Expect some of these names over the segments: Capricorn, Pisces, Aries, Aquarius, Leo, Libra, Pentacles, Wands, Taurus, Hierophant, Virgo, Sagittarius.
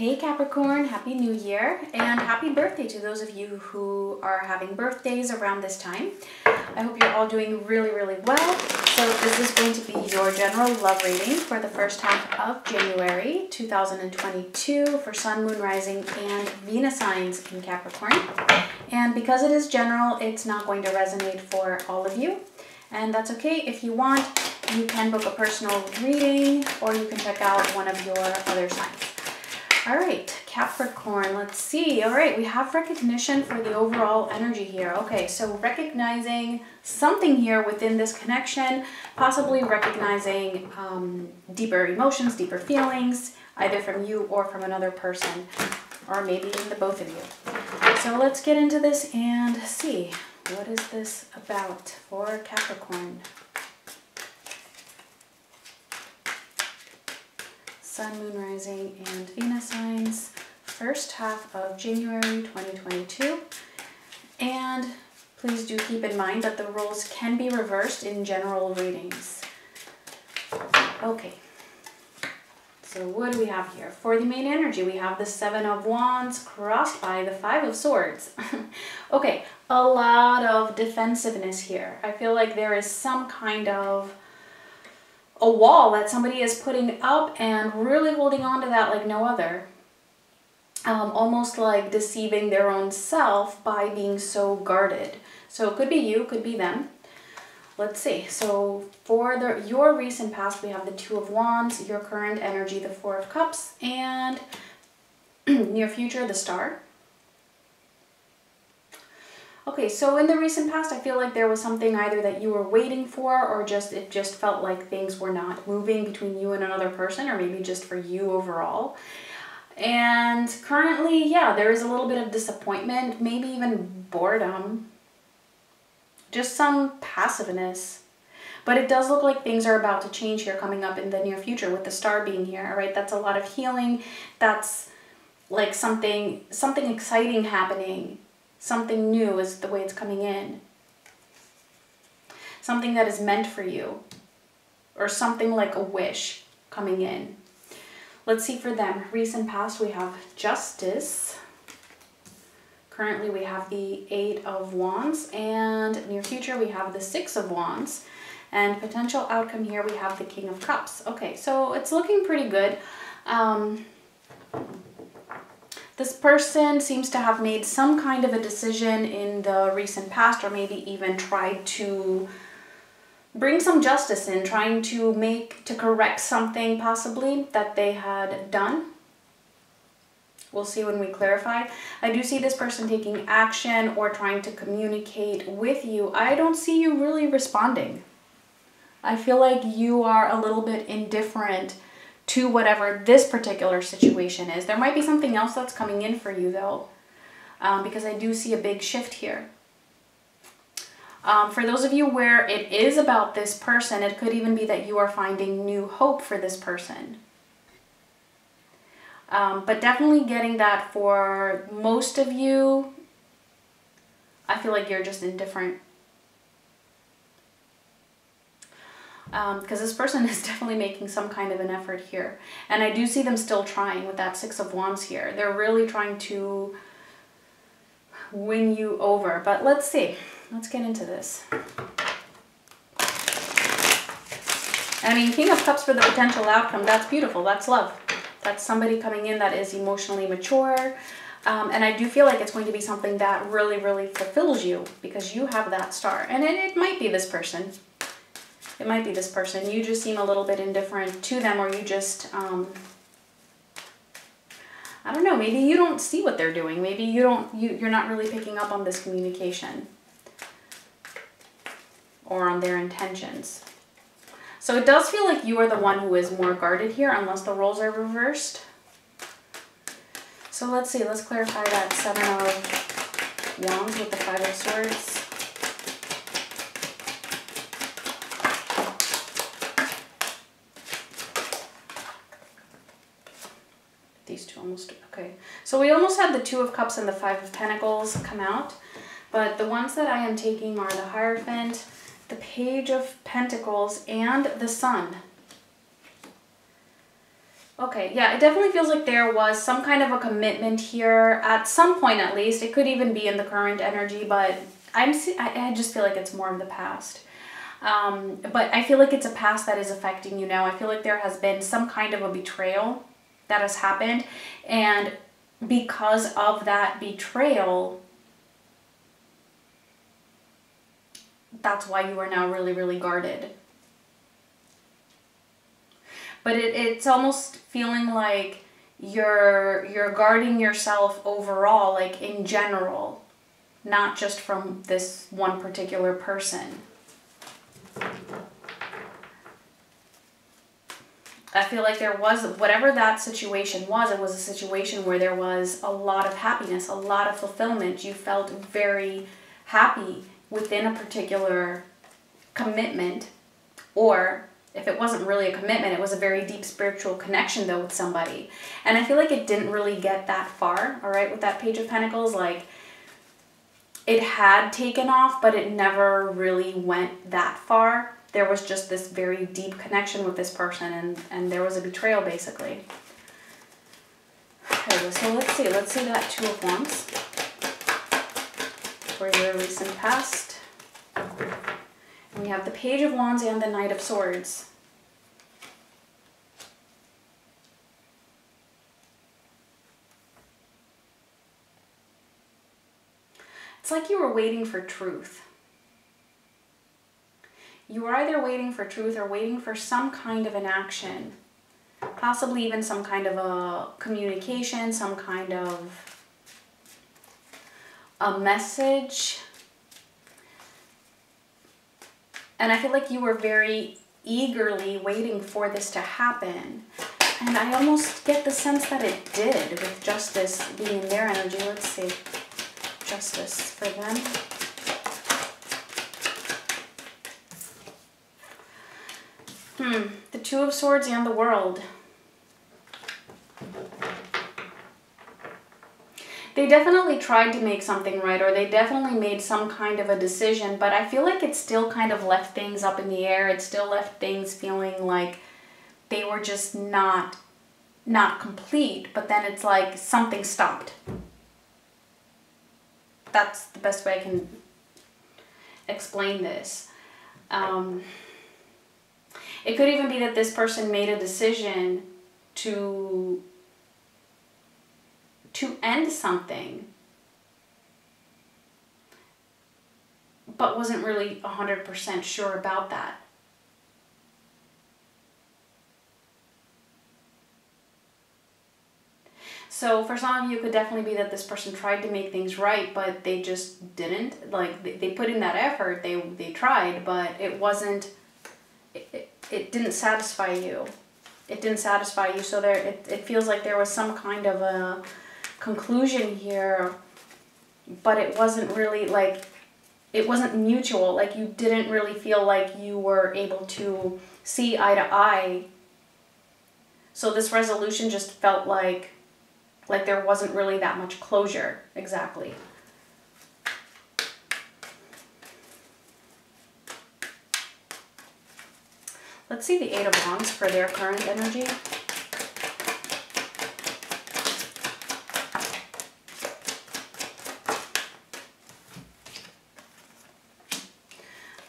Hey Capricorn, Happy New Year and happy birthday to those of you who are having birthdays around this time. I hope you're all doing really, really well. So this is going to be your general love reading for the first half of January 2022 for Sun, Moon, Rising and Venus signs in Capricorn. And because it is general, it's not going to resonate for all of you. And that's okay. If you want, you can book a personal reading or you can check out one of your other signs. All right, Capricorn, let's see. All right, we have recognition for the overall energy here. Okay, so recognizing something here within this connection, possibly recognizing deeper emotions, deeper feelings, either from you or from another person, or maybe even the both of you. So let's get into this and see, what is this about for Capricorn? Sun, Moon, Rising, and Venus signs, first half of January 2022. And please do keep in mind that the roles can be reversed in general readings. Okay, so what do we have here? For the main energy, we have the Seven of Wands crossed by the Five of Swords. Okay, a lot of defensiveness here. I feel like there is some kind of a wall that somebody is putting up and really holding on to that like no other. Almost like deceiving their own self by being so guarded. So it could be you, could be them. Let's see. So for your recent past, we have the Two of Wands, your current energy, the Four of Cups, and near future, the Star. Okay, so in the recent past, I feel like there was something either that you were waiting for or it just felt like things were not moving between you and another person, or maybe just for you overall. And currently, yeah, there is a little bit of disappointment, maybe even boredom, just some passiveness. But it does look like things are about to change here coming up in the near future with the Star being here, all right? That's a lot of healing. That's like something exciting happening. Something new is the way it's coming in. Something that is meant for you. Or something like a wish coming in. Let's see for them. Recent past, we have Justice. Currently, we have the Eight of Wands. And near future, we have the Six of Wands. And potential outcome here, we have the King of Cups. Okay, so it's looking pretty good. This person seems to have made some kind of a decision in the recent past, or maybe even tried to bring some justice in, trying to correct something possibly that they had done. We'll see when we clarify. I do see this person taking action or trying to communicate with you. I don't see you really responding. I feel like you are a little bit indifferent to whatever this particular situation is. There might be something else that's coming in for you though, because I do see a big shift here. For those of you where it is about this person, it could even be that you are finding new hope for this person. But definitely getting that for most of you, I feel like you're just indifferent. Because this person is definitely making some kind of an effort here. And I do see them still trying with that Six of Wands here. They're really trying to win you over. But let's see. Let's get into this. I mean, King of Cups for the potential outcome. That's beautiful. That's love. That's somebody coming in that is emotionally mature. And I do feel like it's going to be something that really, really fulfills you because you have that Star. And it might be this person. It might be this person. You just seem a little bit indifferent to them, or you just, I don't know, maybe you don't see what they're doing. Maybe you're not really picking up on this communication or on their intentions. So it does feel like you are the one who is more guarded here, unless the roles are reversed. So let's see, let's clarify that Seven of Wands with the Five of Swords. Okay, so we almost had the Two of Cups and the Five of Pentacles come out, but the ones that I am taking are the Hierophant, the Page of Pentacles, and the Sun. Okay, yeah, it definitely feels like there was some kind of a commitment here at some point, at least. It could even be in the current energy, but I just feel like it's more in the past. But I feel like it's a past that is affecting you now. I feel like there has been some kind of a betrayal that has happened, and because of that betrayal, that's why you are now really, really guarded. But it's almost feeling like you're guarding yourself overall, like in general, not just from this one particular person. I feel like there was, whatever that situation was, it was a situation where there was a lot of happiness, a lot of fulfillment. You felt very happy within a particular commitment, or if it wasn't really a commitment, it was a very deep spiritual connection though with somebody. And I feel like it didn't really get that far, all right, with that Page of Pentacles. Like, it had taken off, but it never really went that far. There was just this very deep connection with this person, and there was a betrayal, basically. Okay, so let's see that Two of Wands for your recent past. And we have the Page of Wands and the Knight of Swords. It's like you were waiting for truth. You were either waiting for truth or waiting for some kind of an action, possibly even some kind of a communication, some kind of a message. And I feel like you were very eagerly waiting for this to happen. And I almost get the sense that it did, with Justice being their energy. Let's see, Justice for them. The Two of Swords and the World. They definitely tried to make something right, or they definitely made some kind of a decision, but I feel like it still kind of left things up in the air. It still left things feeling like they were just not complete, but then it's like something stopped. That's the best way I can explain this. It could even be that this person made a decision to end something, but wasn't really 100% sure about that. So for some of you, it could definitely be that this person tried to make things right, but they just didn't. Like, they put in that effort, they tried, but it wasn't... It didn't satisfy you. It didn't satisfy you, so there. It feels like there was some kind of a conclusion here, but it wasn't really, like, it wasn't mutual. Like, you didn't really feel like you were able to see eye to eye. So this resolution just felt like there wasn't really that much closure, exactly. Let's see the Eight of Wands for their current energy.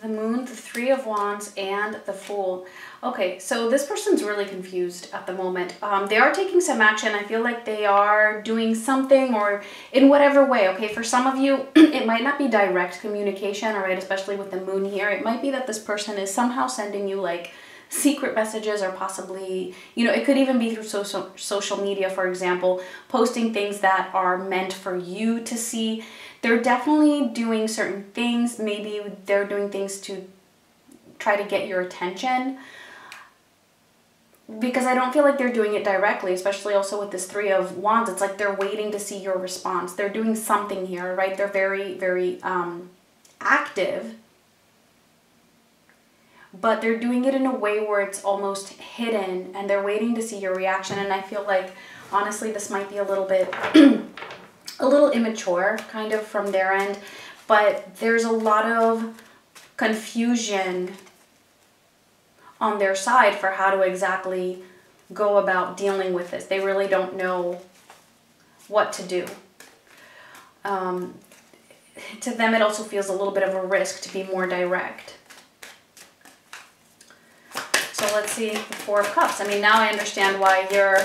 The Moon, the Three of Wands, and the Fool. Okay, so this person's really confused at the moment. They are taking some action. I feel like they are doing something, or in whatever way. Okay, for some of you, it might not be direct communication, all right, especially with the Moon here. It might be that this person is somehow sending you, like, secret messages, or possibly, you know, it could even be through social media, for example, posting things that are meant for you to see. They're definitely doing certain things. Maybe they're doing things to try to get your attention, because I don't feel like they're doing it directly, especially also with this Three of Wands. It's like they're waiting to see your response. They're doing something here, right? They're very, very active, but they're doing it in a way where it's almost hidden, and they're waiting to see your reaction. And I feel like, honestly, this might be a little bit, a little immature kind of from their end, but there's a lot of confusion on their side for how to exactly go about dealing with this. They really don't know what to do. To them, it also feels a little bit of a risk to be more direct. So let's see the Four of Cups. I mean, now I understand why you're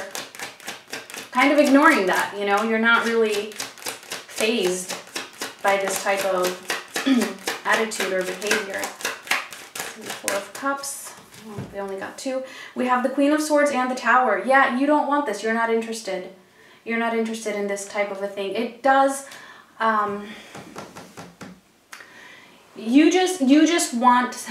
kind of ignoring that, you know? You're not really phased by this type of attitude or behavior. Four of Cups. Oh, we only got two. We have the Queen of Swords and the Tower. Yeah, you don't want this. You're not interested. You're not interested in this type of a thing. It does... you just want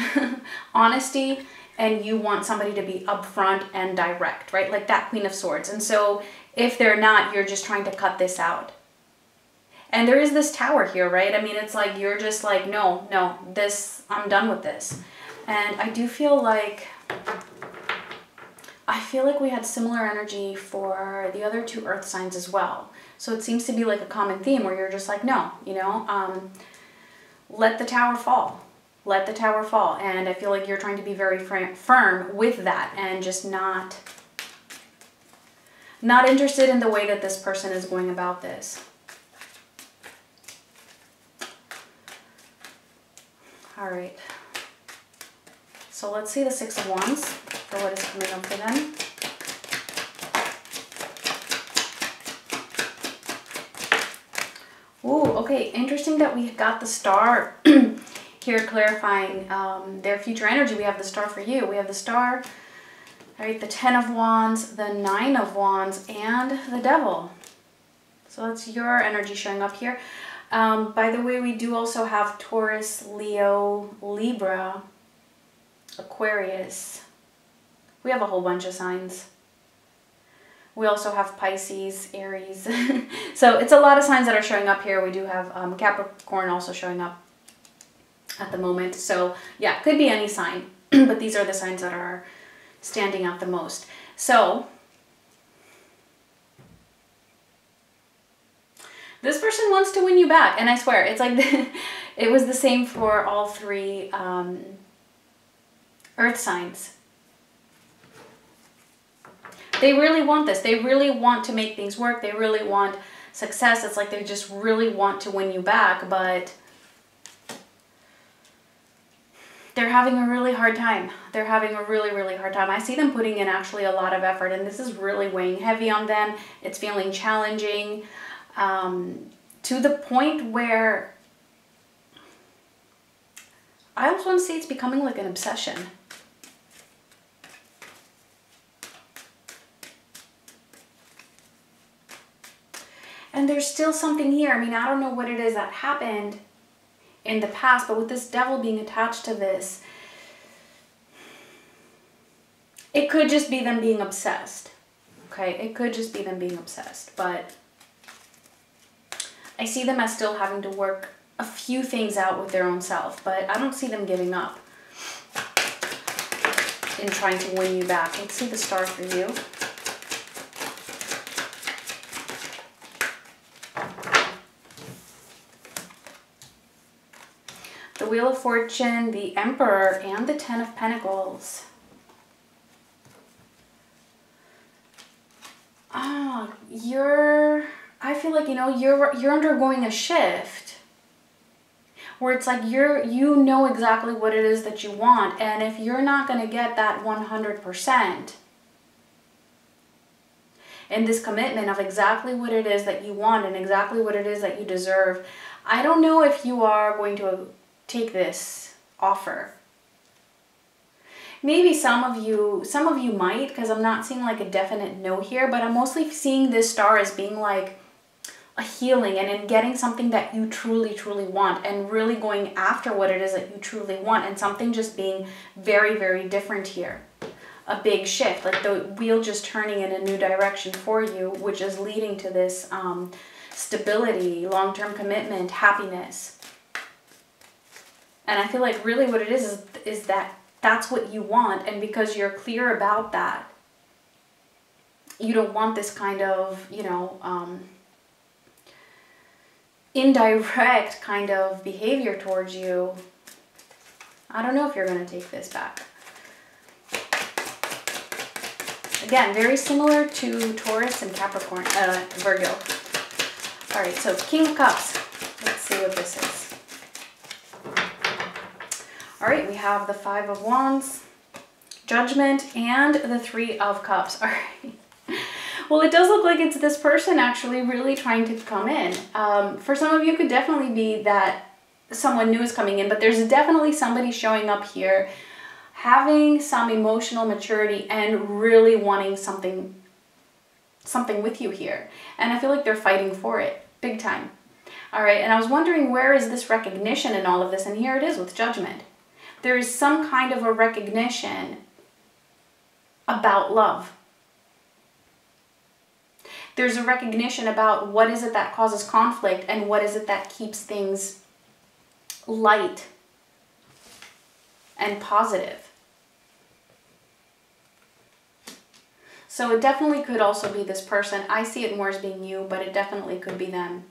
honesty, and you want somebody to be upfront and direct, right? Like that Queen of Swords. And so if they're not, you're just trying to cut this out. And there is this Tower here, right? I mean, it's like, you're just like, no, no, this, I'm done with this. And I do feel like, we had similar energy for the other two earth signs as well. So it seems to be like a common theme where you're just like, no, you know, let the Tower fall. Let the Tower fall. And I feel like you're trying to be very firm with that, and just not interested in the way that this person is going about this. All right. So let's see the Six of Wands for what is coming up for them. Ooh, okay, interesting that we got the Star here clarifying their future energy. We have the Star for you. We have the Star, all right, the Ten of Wands, the Nine of Wands, and the Devil. So that's your energy showing up here. By the way, we do also have Taurus, Leo, Libra, Aquarius. We have a whole bunch of signs. We also have Pisces, Aries. So it's a lot of signs that are showing up here. We do have Capricorn also showing up at the moment. So yeah, could be any sign, but these are the signs that are standing out the most. So this person wants to win you back. And I swear, it's like, it was the same for all three earth signs. They really want this. They really want to make things work. They really want success. It's like they just really want to win you back, but they're having a really hard time. They're having a really, really hard time. I see them putting in actually a lot of effort, and this is really weighing heavy on them. It's feeling challenging to the point where I also want to say it's becoming like an obsession. And there's still something here. I mean, I don't know what it is that happened in the past, but with this Devil being attached to this, it could just be them being obsessed. Okay, it could just be them being obsessed, but I see them as still having to work a few things out with their own self, but I don't see them giving up in trying to win you back. Let's see the Star for you. The Wheel of Fortune, the Emperor, and the Ten of Pentacles. Ah, I feel like, you know, you're undergoing a shift where it's like you know exactly what it is that you want, and if you're not going to get that 100% in this commitment of exactly what it is that you want and exactly what it is that you deserve, I don't know if you are going to take this offer. Maybe some of you might, because I'm not seeing like a definite no here, but I'm mostly seeing this Star as being like a healing and in getting something that you truly, truly want and really going after what it is that you truly want, and something just being very, very different here. A big shift, like the wheel just turning in a new direction for you, which is leading to this stability, long-term commitment, happiness. And I feel like really what it is that that's what you want. And because you're clear about that, you don't want this kind of, you know, indirect kind of behavior towards you. I don't know if you're going to take this back. Again, very similar to Taurus and Capricorn, Virgo. All right, so King of Cups. Let's see what this is. All right, we have the Five of Wands, Judgment, and the Three of Cups. All right. Well, it does look like it's this person actually really trying to come in. For some of you, it could definitely be that someone new is coming in, but there's definitely somebody showing up here having some emotional maturity and really wanting something with you here. And I feel like they're fighting for it big time. All right, and I was wondering, where is this recognition in all of this? And here it is with Judgment. There is some kind of a recognition about love. There's a recognition about what is it that causes conflict and what is it that keeps things light and positive. So it definitely could also be this person. I see it more as being you, but it definitely could be them.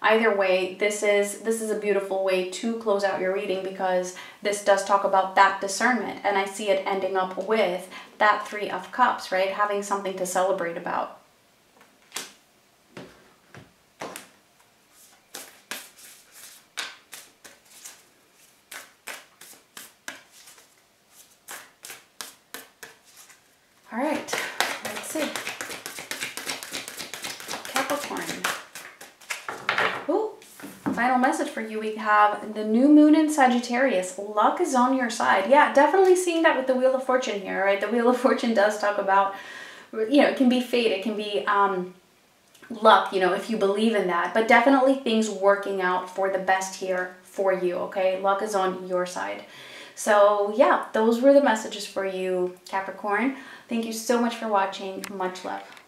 Either way, this is a beautiful way to close out your reading, because this does talk about that discernment, and I see it ending up with that Three of Cups, right? Having something to celebrate about. All right, let's see. Capricorn. Ooh, final message for you. We have the new moon in Sagittarius. Luck is on your side. Yeah, definitely seeing that with the Wheel of Fortune here, right? The Wheel of Fortune does talk about, you know, it can be fate, it can be luck, you know, if you believe in that. But definitely things working out for the best here for you, okay? Luck is on your side. So yeah, those were the messages for you, Capricorn. Thank you so much for watching. Much love.